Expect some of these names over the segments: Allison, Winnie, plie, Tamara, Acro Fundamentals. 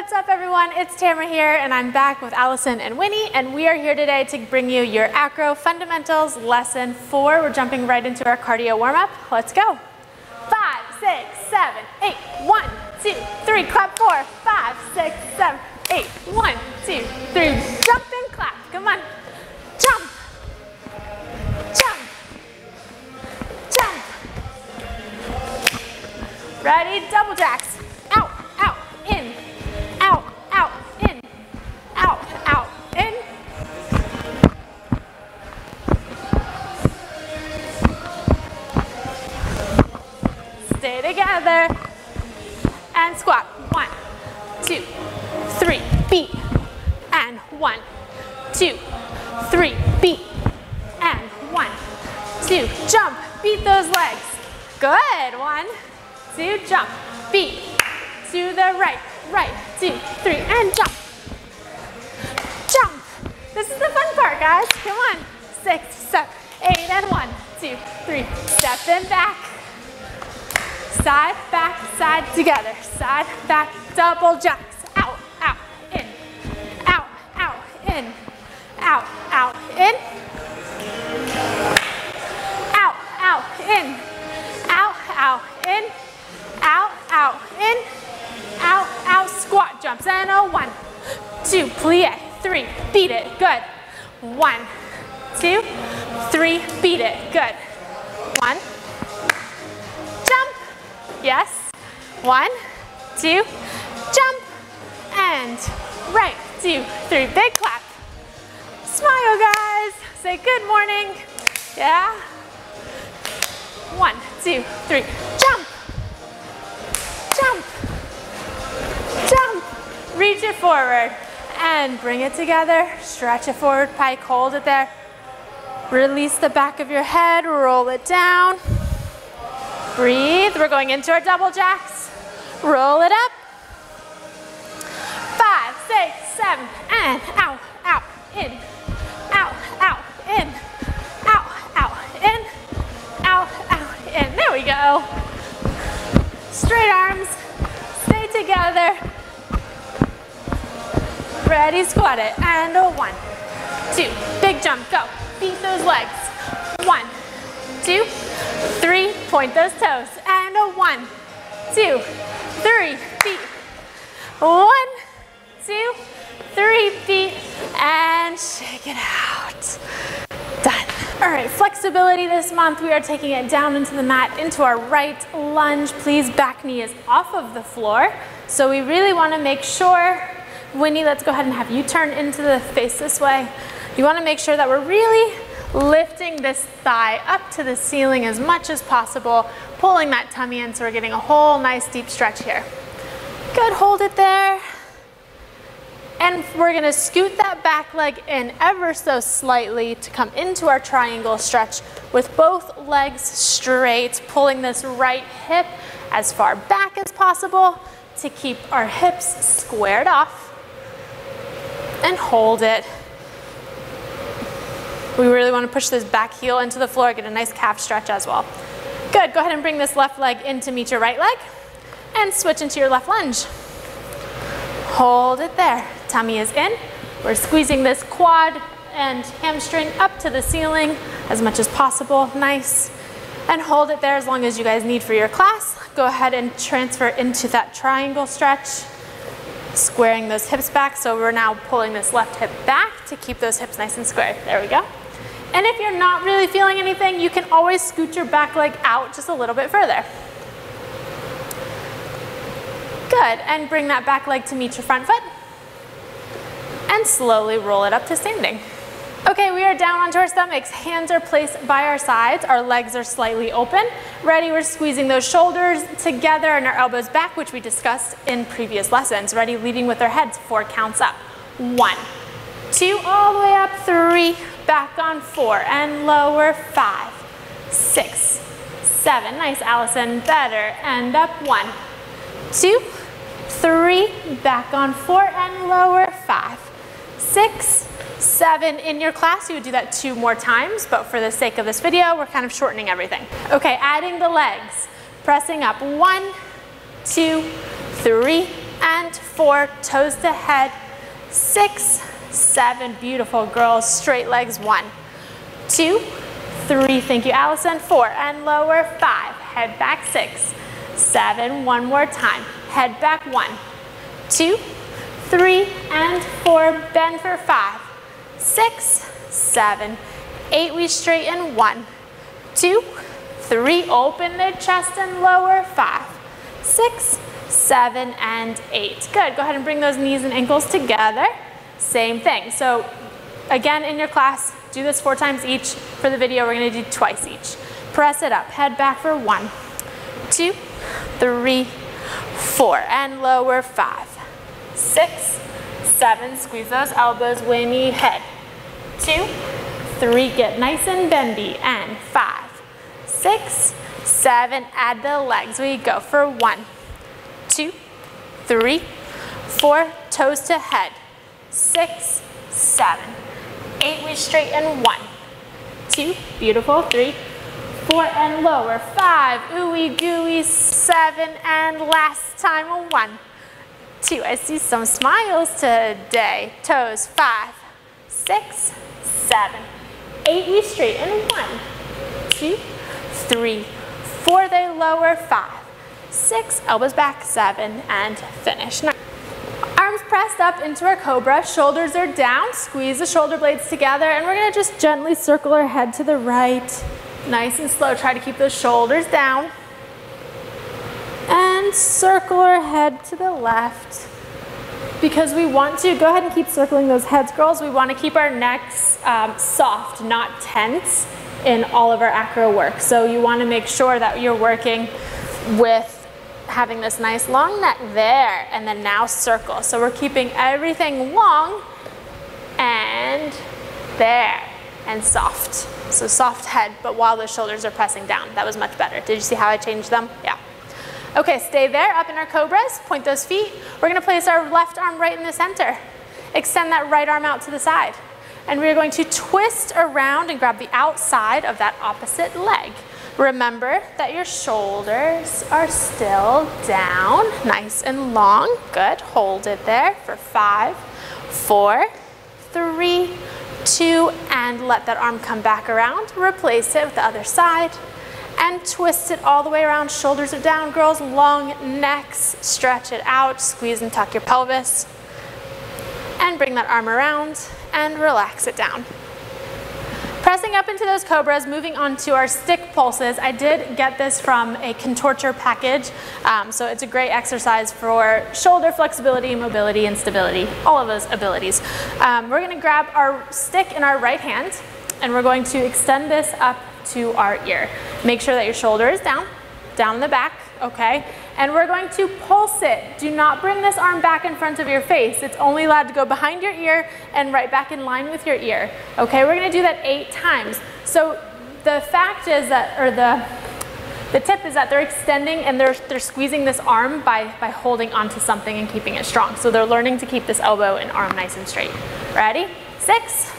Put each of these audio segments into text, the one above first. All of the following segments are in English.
What's up everyone? It's Tamara here and I'm back with Allison and Winnie, and we are here today to bring you your Acro Fundamentals Lesson 4. We're jumping right into our cardio warm-up. Let's go. 5, 6, 7, 8, 1, 2, 3, clap. 4, 5, 6, 7, 8, 1, 2, 3, jump and clap. Come on. Jump. Jump. Jump. Ready? Double jacks. Out, out, in. Out, out, in. Out, out, in. Stay together. And squat. 1, 2, 3, beat. And 1, 2, 3, beat. And 1, 2, jump. Beat those legs. Good. 1, 2, jump. Beat. To the right. Right, 2, 3, and jump. Jump. This is the fun part, guys. Come on. 6, 7, 8, and 1, 2, 3. Step in back. Side, back, side, together. Side, back, double jacks. Out, out, in. Out, out, in. Out, out, in. Out, out, in. Out, out, in. Out, out, in. Out, out, squat jumps, and a 1, 2, plie, 3, beat it, good. 1, 2, 3, beat it, good. 1, jump, yes. 1, 2, jump, and right, 2, 3, big clap. Smile, guys, say good morning, yeah. 1, 2, 3, jump, jump. Jump, reach it forward, and bring it together, stretch it forward, pike, hold it there. Release the back of your head, roll it down. Breathe, we're going into our double jacks. Roll it up. 5, 6, 7, and out, out, in. Out, out, in. Out, out, in. Out, out, in, there we go. Straight arms, stay together. Ready, squat it, and a 1, 2, big jump, go. Beat those legs, 1, 2, 3, point those toes, and a 1, 2, 3, beat. 1, 2, 3, beat, and shake it out. Done. All right, flexibility this month, we are taking it down into the mat, into our right lunge. Please, back knee is off of the floor, so we really wanna make sure, Winnie, let's go ahead and have you turn into the face this way. You want to make sure that we're really lifting this thigh up to the ceiling as much as possible, pulling that tummy in so we're getting a whole nice deep stretch here. Good, hold it there. And we're going to scoot that back leg in ever so slightly to come into our triangle stretch with both legs straight, pulling this right hip as far back as possible to keep our hips squared off. And hold it. We really want to push this back heel into the floor, get a nice calf stretch as well. Good, go ahead and bring this left leg in to meet your right leg and switch into your left lunge. Hold it there, tummy is in. We're squeezing this quad and hamstring up to the ceiling as much as possible, nice. And hold it there as long as you guys need for your class. Go ahead and transfer into that triangle stretch. Squaring those hips back, so we're now pulling this left hip back to keep those hips nice and square. There we go. And if you're not really feeling anything, you can always scoot your back leg out just a little bit further. Good, and bring that back leg to meet your front foot. And slowly roll it up to standing. Okay, we are down onto our stomachs. Hands are placed by our sides. Our legs are slightly open. Ready, we're squeezing those shoulders together and our elbows back, which we discussed in previous lessons. Ready, leading with our heads, 4 counts up. 1, 2, all the way up, 3, back on 4, and lower, 5, 6, 7. Nice, Allison, better, and up, 1, 2, 3, back on 4, and lower, 5, 6, 7 in your class. You would do that 2 more times, but for the sake of this video, we're kind of shortening everything. Okay, adding the legs, pressing up, 1, 2, 3, and 4, toes to head, 6, 7, beautiful girls, straight legs, 1, 2, 3, thank you Allison, 4, and lower, 5, head back, 6, 7, one more time, head back, 1, 2, 3, and 4, bend for 5, 6, 7, 8, we straighten, 1, 2, 3, open the chest and lower, 5, 6, 7, and 8. Good, go ahead and bring those knees and ankles together. Same thing. So again, in your class, do this 4 times each. For the video, we're gonna do twice each. Press it up, head back for 1, 2, 3, 4, and lower, 5, 6, 7, squeeze those elbows, Winnie, head, 2, 3, get nice and bendy, and 5, 6, 7, add the legs, we go for 1, 2, 3, 4, toes to head, 6, 7, 8, we straighten, 1, 2, beautiful, 3, 4, and lower, 5, ooey gooey, 7, and last time, 1, 2, I see some smiles today, toes, 5, 6, 7, 8, we straighten, 1, 2, 3, 4, they lower, 5, 6, elbows back, 7, and finish. Now, arms pressed up into our cobra, shoulders are down, squeeze the shoulder blades together, and we're gonna just gently circle our head to the right, nice and slow, try to keep those shoulders down, and circle our head to the left, because we want to, go ahead and keep circling those heads, girls, we want to keep our necks soft, not tense, in all of our acro work. So you want to make sure that you're working with having this nice long neck there, and then now circle. So we're keeping everything long and there and soft. So soft head, but while the shoulders are pressing down. That was much better. Did you see how I changed them? Yeah. Okay, stay there, up in our cobras, point those feet. We're gonna place our left arm right in the center. Extend that right arm out to the side. And we're going to twist around and grab the outside of that opposite leg. Remember that your shoulders are still down, nice and long. Good, hold it there for 5, 4, 3, 2, and let that arm come back around. Replace it with the other side and twist it all the way around. Shoulders are down, girls, long necks. Stretch it out, squeeze and tuck your pelvis. And bring that arm around and relax it down. Pressing up into those cobras, moving on to our stick pulses. I did get this from a contorture package, so it's a great exercise for shoulder flexibility, mobility, and stability, all of those abilities. We're gonna grab our stick in our right hand, and we're going to extend this up to our ear. Make sure that your shoulder is down, down the back, okay? And we're going to pulse it. Do not bring this arm back in front of your face. It's only allowed to go behind your ear and right back in line with your ear. Okay, we're gonna do that 8 times. So the fact is that, or the tip is that they're extending and they're squeezing this arm by holding onto something and keeping it strong. So they're learning to keep this elbow and arm nice and straight. Ready? 6,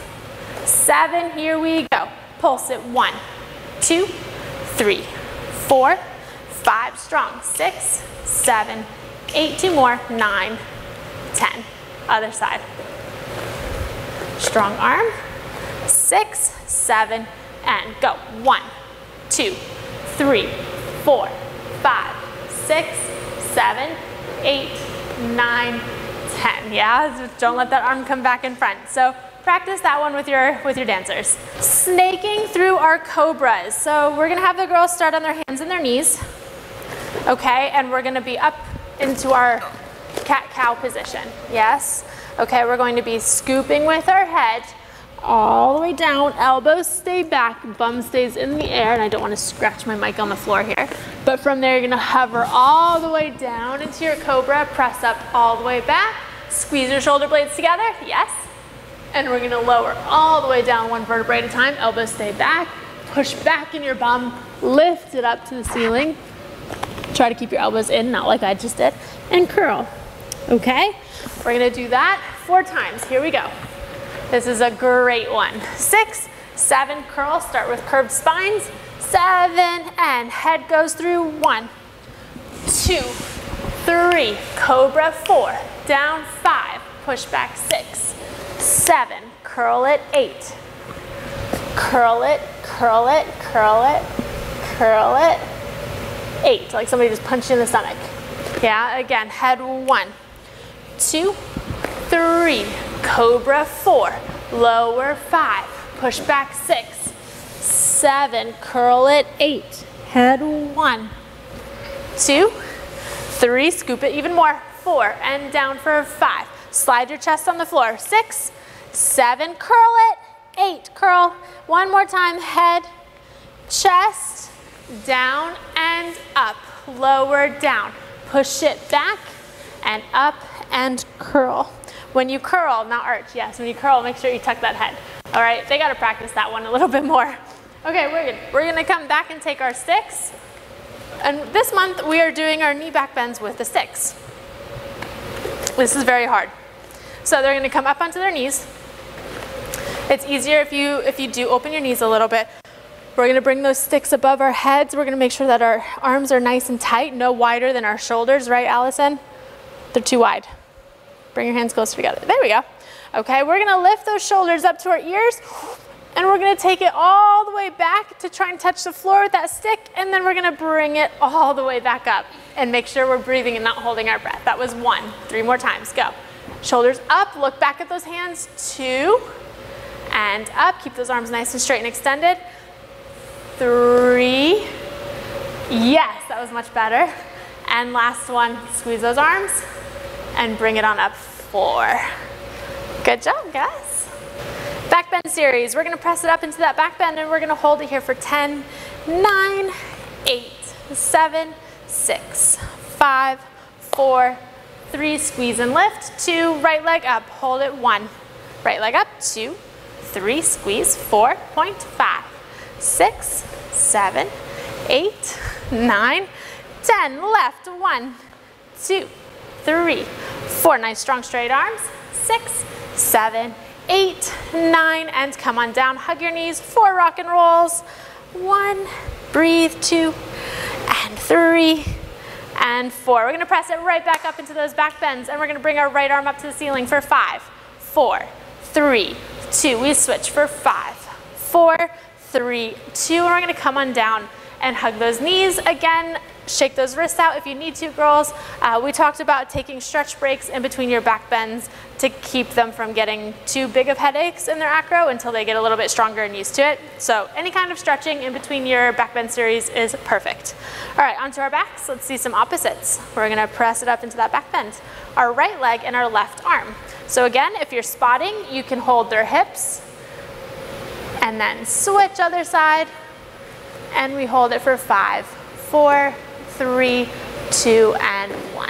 7, here we go. Pulse it, 1, 2, 3, 4, 5, strong, 6, 7, 8, 2 more, 9, 10. Other side. Strong arm, 6, 7, and go. 1, 2, 3, 4, 5, 6, 7, 8, 9, 10. Yeah, just don't let that arm come back in front. So practice that one with your dancers. Snaking through our cobras. So we're gonna have the girls start on their hands and their knees. Okay, and we're gonna be up into our cat-cow position, yes? Okay, we're going to be scooping with our head all the way down, elbows stay back, bum stays in the air, and I don't wanna scratch my mic on the floor here. But from there, you're gonna hover all the way down into your cobra, press up all the way back, squeeze your shoulder blades together, yes? And we're gonna lower all the way down, 1 vertebrae at a time, elbows stay back, push back in your bum, lift it up to the ceiling, try to keep your elbows in, not like I just did, and curl, okay? We're gonna do that 4 times, here we go. This is a great one. 6, 7, curl, start with curved spines, 7, and head goes through, 1, 2, 3, cobra 4, down 5, push back 6, 7, curl it 8, curl it, curl it, curl it, curl it, 8, like somebody just punched you in the stomach. Yeah, again, head 1, 2, 3, cobra 4, lower 5, push back 6, 7, curl it 8, head 1, 2, 3, scoop it even more, 4, and down for 5, slide your chest on the floor, 6, 7, curl it, 8, curl, one more time, head, chest, down and up, lower down, push it back and up and curl. When you curl, not arch, yes, when you curl, make sure you tuck that head. All right, they gotta practice that one a little bit more. Okay, we're gonna come back and take our sticks. And this month, we are doing our knee back bends with the sticks. This is very hard. So they're gonna come up onto their knees. It's easier if you do open your knees a little bit. We're gonna bring those sticks above our heads. We're gonna make sure that our arms are nice and tight, no wider than our shoulders, right, Allison? They're too wide. Bring your hands closer together. There we go. Okay, we're gonna lift those shoulders up to our ears. And we're gonna take it all the way back to try and touch the floor with that stick, and then we're gonna bring it all the way back up and make sure we're breathing and not holding our breath. That was 1. 3 more times, go. Shoulders up, look back at those hands, 2, and up. Keep those arms nice and straight and extended. 3, yes, that was much better. And last one, squeeze those arms and bring it on up, 4. Good job, guys. Back bend series, we're gonna press it up into that back bend and we're gonna hold it here for 10, 9, 8, 7, 6, 5, 4, 3, squeeze and lift, 2, right leg up, hold it, 1, right leg up, 2, 3, squeeze, 4, point, 5, 6, 7, 8, 9, 10, left, 1, 2, 3, 4, nice strong straight arms, 6, 7, 8, 9, and come on down, hug your knees, 4 rock and rolls, 1, breathe, 2, and 3, and 4. We're gonna press it right back up into those back bends, and we're gonna bring our right arm up to the ceiling for 5, 4, 3, 2, we switch for 5, 4, 3, 2, and we're gonna come on down and hug those knees again. Shake those wrists out if you need to, girls. We talked about taking stretch breaks in between your back bends to keep them from getting too big of headaches in their acro until they get a little bit stronger and used to it. So any kind of stretching in between your back bend series is perfect. All right, onto our backs. Let's see some opposites. We're gonna press it up into that back bend. Our right leg and our left arm. So again, if you're spotting, you can hold their hips and then switch other side, and we hold it for 5, 4, 3, 2, and 1.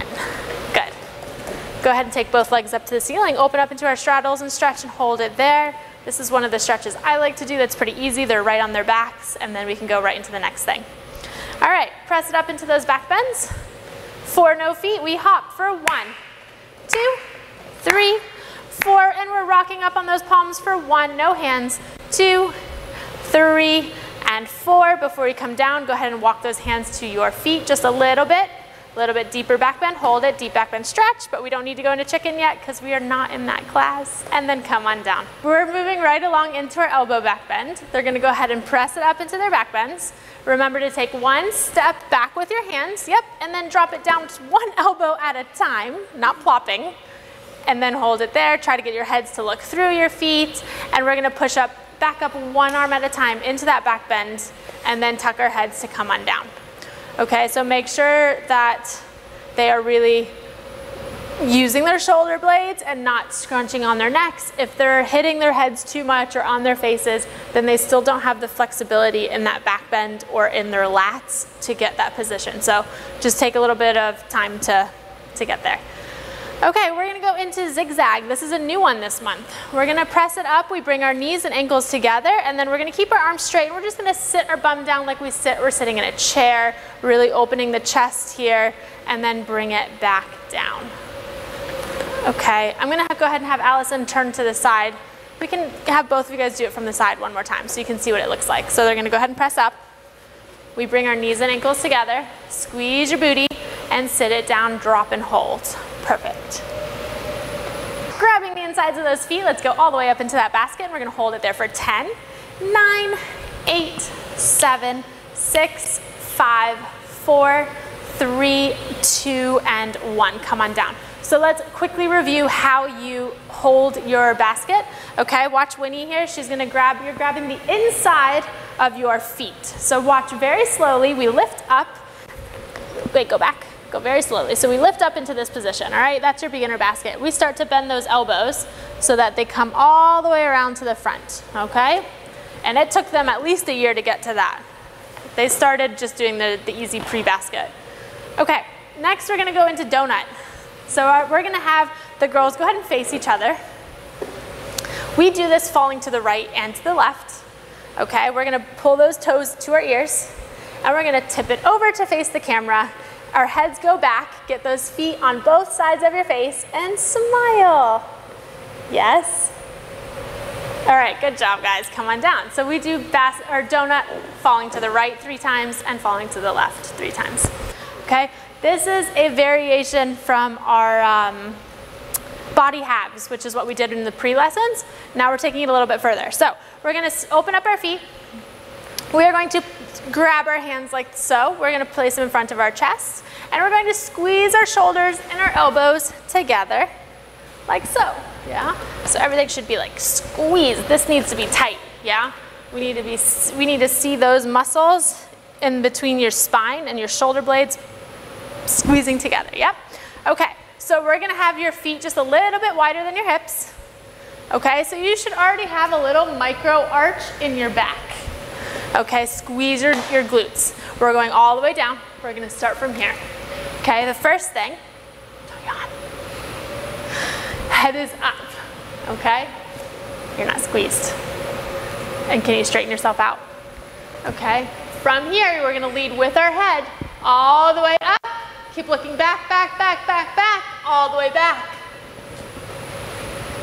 Good. Go ahead and take both legs up to the ceiling. Open up into our straddles and stretch and hold it there. This is one of the stretches I like to do that's pretty easy. They're right on their backs, and then we can go right into the next thing. All right, press it up into those back bends. 4 no feet, we hop for 1, 2, 3, 4, and we're rocking up on those palms for 1, no hands, 2, 3, and 4. Before you come down, go ahead and walk those hands to your feet just a little bit deeper back bend, hold it, deep back bend stretch, but we don't need to go into chicken yet because we are not in that class, and then come on down. We're moving right along into our elbow back bend. They're gonna go ahead and press it up into their back bends. Remember to take 1 step back with your hands, yep, and then drop it down to 1 elbow at a time, not plopping, and then hold it there. Try to get your heads to look through your feet, and we're gonna push up back up 1 arm at a time into that back bend, and then tuck our heads to come on down. Okay, so make sure that they are really using their shoulder blades and not scrunching on their necks. If they're hitting their heads too much or on their faces, then they still don't have the flexibility in that back bend or in their lats to get that position. So just take a little bit of time to get there. Okay, we're gonna go into zigzag. This is a new one this month. We're gonna press it up, we bring our knees and ankles together, and then we're gonna keep our arms straight, and we're just gonna sit our bum down like we're sitting in a chair, really opening the chest here, and then bring it back down. Okay, I'm gonna go ahead and have Allison turn to the side. We can have both of you guys do it from the side one more time so you can see what it looks like. So they're gonna go ahead and press up. We bring our knees and ankles together, squeeze your booty, and sit it down, drop and hold. Perfect. Grabbing the insides of those feet, let's go all the way up into that basket. We're gonna hold it there for 10, 9, 8, 7, 6, 5, 4, 3, 2, and 1. Come on down. So let's quickly review how you hold your basket. Okay, watch Winnie here. She's gonna grab, you're grabbing the inside of your feet. So watch very slowly. We lift up. Wait, go back. Go very slowly. So we lift up into this position, all right? That's your beginner basket. We start to bend those elbows so that they come all the way around to the front, okay? And it took them at least a year to get to that. They started just doing the easy pre-basket. Okay, next we're gonna go into donut. So we're gonna have the girls go ahead and face each other. We do this falling to the right and to the left. Okay, we're gonna pull those toes to our ears and we're gonna tip it over to face the camera. Our heads go back, get those feet on both sides of your face and smile. Yes. All right, good job guys, come on down. So we do our donut falling to the right 3 times and falling to the left 3 times, okay? This is a variation from our body halves, which is what we did in the pre-lessons. Now we're taking it a little bit further. So we're gonna open up our feet. We are going to grab our hands like so. We're gonna place them in front of our chest and we're going to squeeze our shoulders and our elbows together like so, yeah? So everything should be like squeezed. This needs to be tight, yeah? We need to see those muscles in between your spine and your shoulder blades squeezing together, yep. Okay, so we're gonna have your feet just a little bit wider than your hips. Okay, so you should already have a little micro arch in your back. Okay, squeeze your glutes. We're going all the way down. We're gonna start from here. Okay, the first thing, head is up, okay? You're not squeezed. And can you straighten yourself out? Okay, from here, we're gonna lead with our head all the way up. Keep looking back, back, back, back, back, all the way back.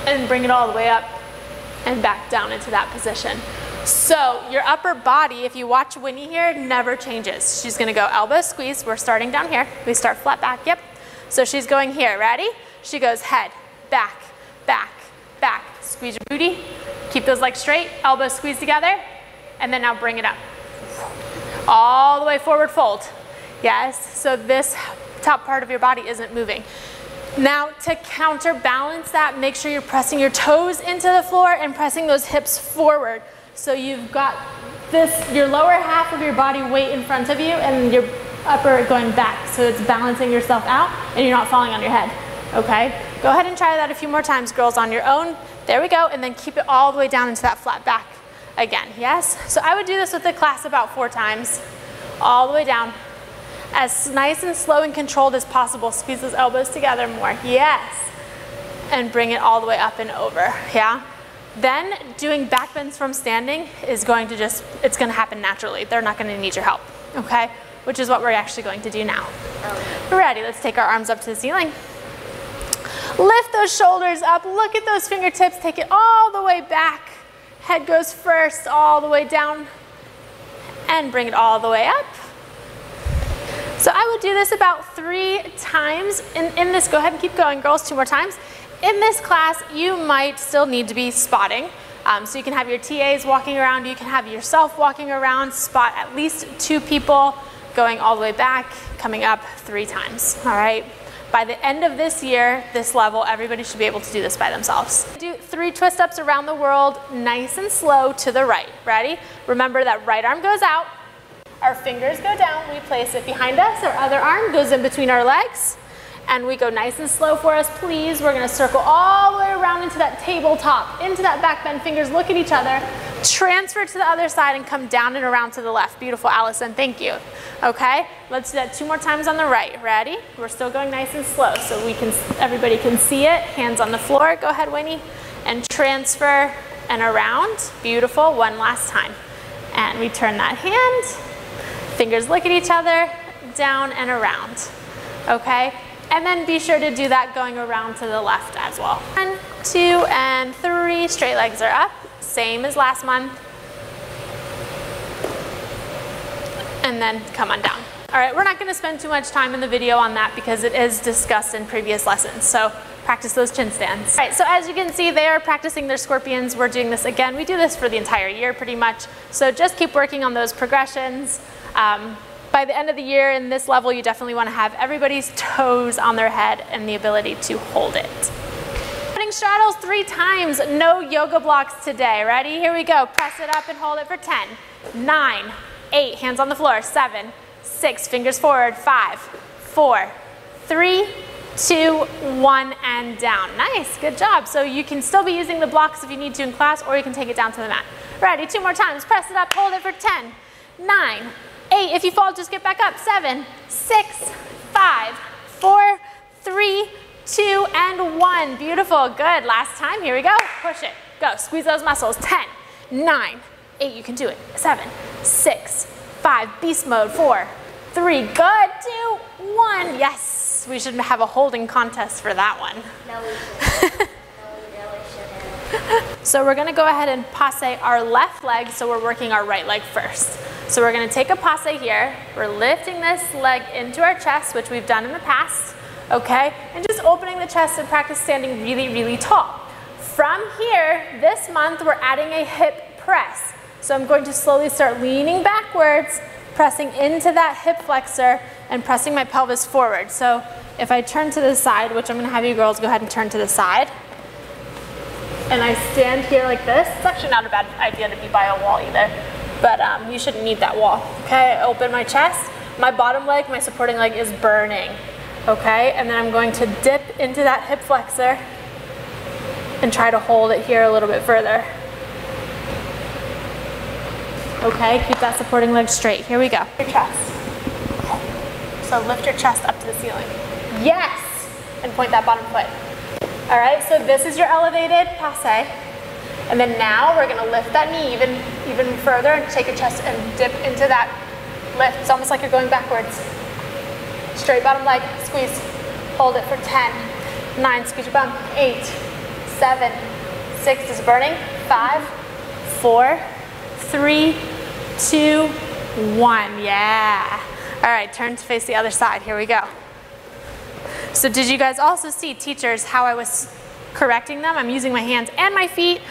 And bring it all the way up and back down into that position. So your upper body, if you watch Winnie here, never changes. She's gonna go elbow squeeze. We're starting down here. We start flat back, yep. So she's going here, ready? She goes head, back, back, back. Squeeze your booty. Keep those legs straight, elbow squeeze together. And then now bring it up. All the way forward fold. Yes, so this top part of your body isn't moving. Now to counterbalance that, make sure you're pressing your toes into the floor and pressing those hips forward. So you've got this, your lower half of your body weight in front of you and your upper going back. So it's balancing yourself out and you're not falling on your head, okay? Go ahead and try that a few more times, girls, on your own. There we go, and then keep it all the way down into that flat back again, yes? So I would do this with the class about 4 times, all the way down. As nice and slow and controlled as possible. Squeeze those elbows together more. Yes. And bring it all the way up and over. Yeah. Then doing back bends from standing is going to just, it's going to happen naturally. They're not going to need your help. Okay. Which is what we're actually going to do now. We're ready. Let's take our arms up to the ceiling. Lift those shoulders up. Look at those fingertips. Take it all the way back. Head goes first all the way down. And bring it all the way up. So I would do this about 3 times. In this, go ahead and keep going, girls, 2 more times. In this class, you might still need to be spotting. So you can have your TAs walking around, you can have yourself walking around, spot at least 2 people, going all the way back, coming up 3 times, all right? By the end of this year, this level, everybody should be able to do this by themselves. Do 3 twist-ups around the world, nice and slow to the right, ready? Remember that right arm goes out, our fingers go down, we place it behind us, our other arm goes in between our legs, and we go nice and slow for us, please. We're gonna circle all the way around into that tabletop, into that back bend, fingers look at each other, transfer to the other side and come down and around to the left. Beautiful, Allison, thank you. Okay, let's do that 2 more times on the right, ready? We're still going nice and slow so we can, everybody can see it, hands on the floor, go ahead, Winnie, and transfer and around, beautiful, 1 last time. And we turn that hand, fingers look at each other, down and around, okay? And then be sure to do that going around to the left as well. 1, 2, and 3, straight legs are up, same as last month. And then come on down. All right, we're not going to spend too much time in the video on that because it is discussed in previous lessons. So practice those chin stands. All right, so as you can see, they are practicing their scorpions. We're doing this again. We do this for the entire year pretty much. So just keep working on those progressions. By the end of the year in this level, you definitely want to have everybody's toes on their head and the ability to hold it. Running straddles 3 times, no yoga blocks today. Ready? Here we go. Press it up and hold it for 10, 9, 8, hands on the floor, 7, 6, fingers forward, 5, 4, 3, 2, 1, and down. Nice, good job. So you can still be using the blocks if you need to in class, or you can take it down to the mat. Ready? 2 more times. Press it up, hold it for 10, 9, 8, if you fall, just get back up, 7, 6, 5, 4, 3, 2, and 1. Beautiful, good. Last time, here we go. Push it, go. Squeeze those muscles, 10, 9, 8, you can do it, 7, 6, 5, beast mode, 4, 3, good, 2, 1. Yes, we should have a holding contest for that one. No, we shouldn't. So we're going to go ahead and passe our left leg, so we're working our right leg first. So we're going to take a passe here. We're lifting this leg into our chest, which we've done in the past, okay? And just opening the chest and practice standing really, really tall. From here, this month, we're adding a hip press. So I'm going to slowly start leaning backwards, pressing into that hip flexor, and pressing my pelvis forward. So if I turn to the side, which I'm going to have you girls go ahead and turn to the side, and I stand here like this. It's actually not a bad idea to be by a wall either, but you shouldn't need that wall. Okay, I open my chest, my bottom leg, my supporting leg is burning. Okay, and then I'm going to dip into that hip flexor and try to hold it here a little bit further. Okay, keep that supporting leg straight. Here we go. Your chest. So lift your chest up to the ceiling. Yes, and point that bottom foot. All right, so this is your elevated passe. And then now we're gonna lift that knee even further and take your chest and dip into that lift. It's almost like you're going backwards. Straight bottom leg, squeeze. Hold it for 10, 9, squeeze your bum, 8, 7, 6 is burning, 5, 4, 3, 2, 1, yeah. All right, turn to face the other side, here we go. So did you guys also see, teachers, how I was correcting them? I'm using my hands and my feet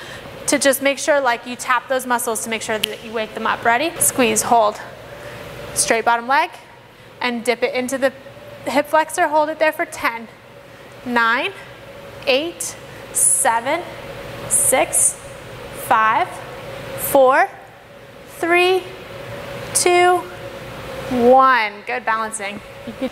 to just make sure, like, you tap those muscles to make sure that you wake them up. Ready? Squeeze, hold, straight bottom leg, and dip it into the hip flexor. Hold it there for 10, 9, 8, 7, 6, 5, 4, 3, 2, 1. Good balancing.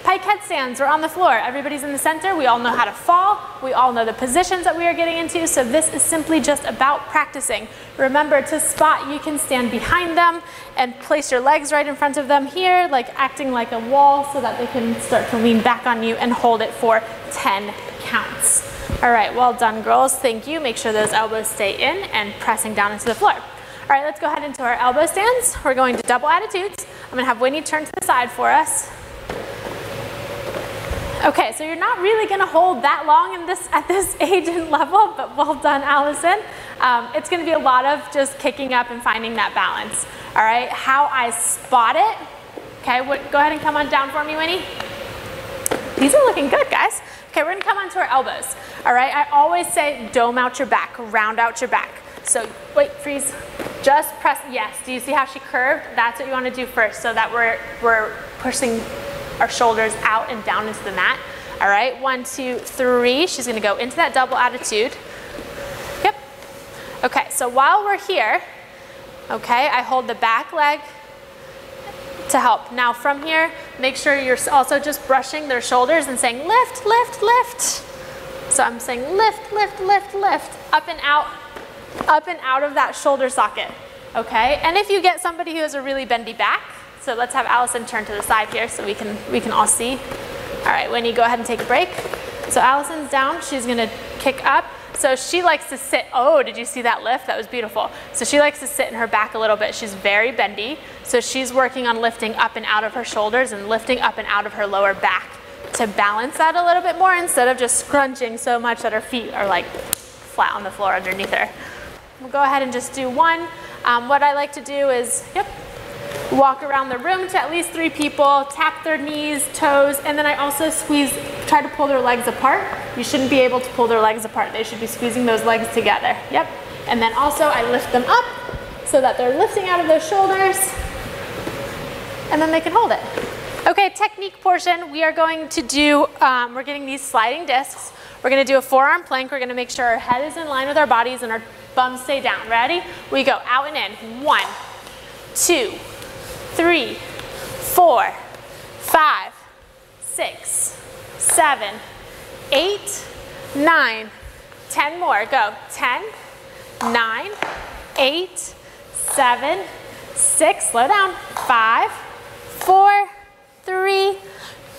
Pike headstands, we're on the floor. Everybody's in the center. We all know how to fall. We all know the positions that we are getting into. So this is simply just about practicing. Remember to spot, you can stand behind them and place your legs right in front of them here, like acting like a wall so that they can start to lean back on you and hold it for 10 counts. All right, well done, girls. Thank you. Make sure those elbows stay in and pressing down into the floor. All right, let's go ahead into our elbow stands. We're going to double attitudes. I'm going to have Winnie turn to the side for us. Okay, so you're not really going to hold that long in this, at this age and level, but well done, Allison. It's going to be a lot of just kicking up and finding that balance. All right, how I spot it. Okay, go ahead and come on down for me, Winnie. These are looking good, guys. Okay, we're going to come onto our elbows. All right, I always say dome out your back, round out your back. So, wait, freeze. Just press, yes. Do you see how she curved? That's what you want to do first so that we're pushing our shoulders out and down into the mat. All right, 1, 2, 3. She's gonna go into that double attitude. Yep. Okay, so while we're here, okay, I hold the back leg to help. Now from here, make sure you're also just brushing their shoulders and saying lift, lift, lift. So I'm saying lift, lift, lift, lift, up and out of that shoulder socket, okay? And if you get somebody who has a really bendy back, so let's have Allison turn to the side here so we can all see. All right, Winnie, go ahead and take a break. So Allison's down, she's gonna kick up. So she likes to sit, oh, did you see that lift? That was beautiful. So she likes to sit in her back a little bit. She's very bendy. So she's working on lifting up and out of her shoulders and lifting up and out of her lower back to balance that a little bit more instead of just scrunching so much that her feet are like flat on the floor underneath her. We'll go ahead and just do one. What I like to do is, yep, walk around the room to at least 3 people, tap their knees, toes, and then I also try to pull their legs apart. You shouldn't be able to pull their legs apart. They should be squeezing those legs together. Yep. And then also I lift them up so that they're lifting out of those shoulders, and then they can hold it. Okay, technique portion, we are going to do, we're getting these sliding discs. We're gonna do a forearm plank. We're gonna make sure our head is in line with our bodies and our bums stay down. Ready? We go out and in. 1, 2, 3, 4, 5, 6, 7, 8, 9, 10 more. Go. 10, 9, 8, 7, 6. Slow down. 5, 4, 3,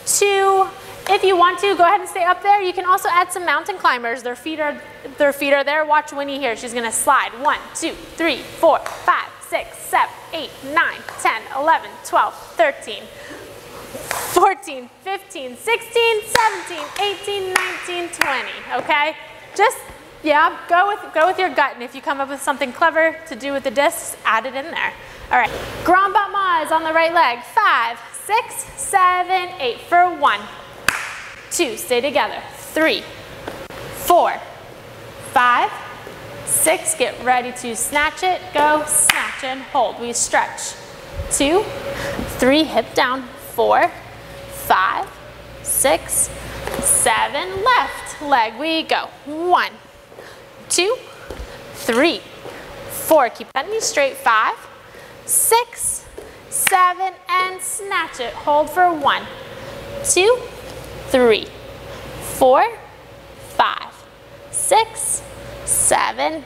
2. If you want to, go ahead and stay up there. You can also add some mountain climbers. Their feet are there. Watch Winnie here. She's gonna slide. 1, 2, 3, 4, 5, 6, 7, 8, 9, 10, 11, 12, 13, 14, 15, 16, 17, 18, 19, 20. Okay? Just, yeah, go with your gut. And if you come up with something clever to do with the discs, add it in there. All right. Grand Batma is on the right leg. 5, 6, 7, 8 for 1, 2, stay together. 3, 4, 5, 6, get ready to snatch it, go, snatch and hold. We stretch. 2, 3, hip down. 4, 5, 6, 7, left leg. We go. 1, 2, 3, 4. Keep that knee straight. 5, 6, 7, and snatch it. Hold for 1, 2, 3, 4, 5, 6, 7,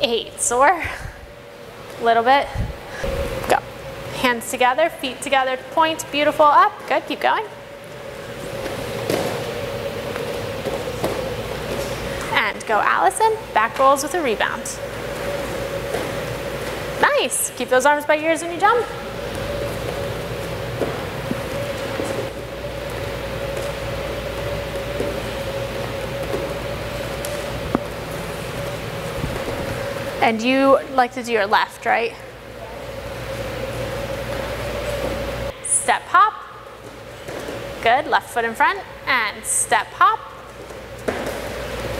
8. Soar. A little bit. Go. Hands together, feet together, point. Beautiful. Up. Good. Keep going. And go, Allison. Back rolls with a rebound. Nice. Keep those arms by your ears when you jump. And you like to do your left, right? Step hop. Good. Left foot in front. And step hop.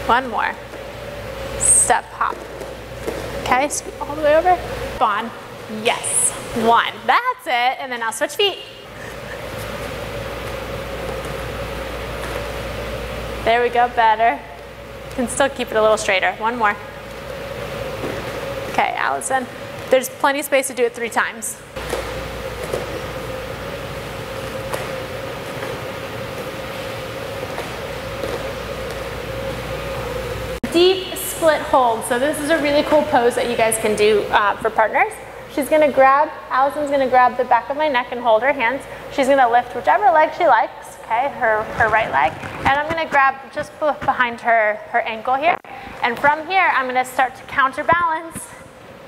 One more. Step hop. Okay, scoot all the way over. On. Yes. 1. That's it. And then I'll switch feet. There we go. Better. Can still keep it a little straighter. 1 more. Okay, Allison. There's plenty of space to do it 3 times. Deep split hold. So this is a really cool pose that you guys can do for partners. Allison's gonna grab the back of my neck and hold her hands. She's gonna lift whichever leg she likes, okay, her right leg. And I'm gonna grab just behind her ankle here. And from here, I'm gonna start to counterbalance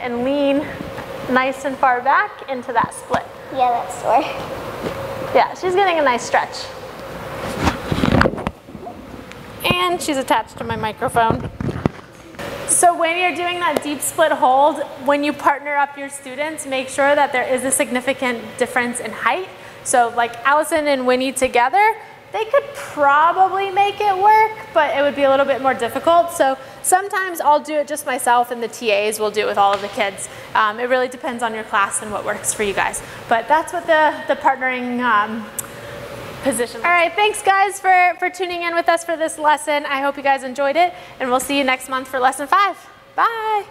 and lean nice and far back into that split. Yeah, that's sore. Yeah, she's getting a nice stretch. And she's attached to my microphone. So when you're doing that deep split hold, when you partner up your students, make sure that there is a significant difference in height. So like Allison and Winnie together, they could probably make it work, but it would be a little bit more difficult. So sometimes I'll do it just myself, and the TAs will do it with all of the kids. It really depends on your class and what works for you guys. But that's what the partnering position. All right, thanks guys for tuning in with us for this lesson. I hope you guys enjoyed it, and we'll see you next month for lesson 5. Bye.